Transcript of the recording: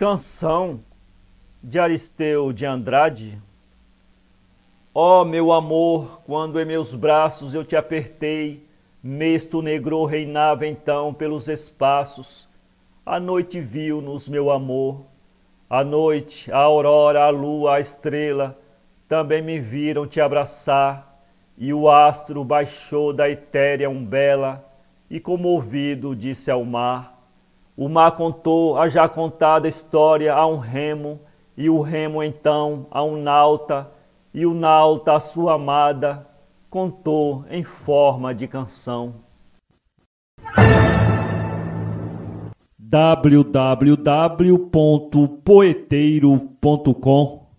Canção de Aristeu de Andrade. Ó meu amor, quando em meus braços eu te apertei, mesto negro reinava então pelos espaços. A noite viu-nos, meu amor, a noite, a aurora, a lua, a estrela, também me viram te abraçar, e o astro baixou da etérea umbela, e comovido disse ao mar. O mar contou a já contada história a um remo, e o remo então a um nauta, e o nauta a sua amada contou em forma de canção. www.poeteiro.com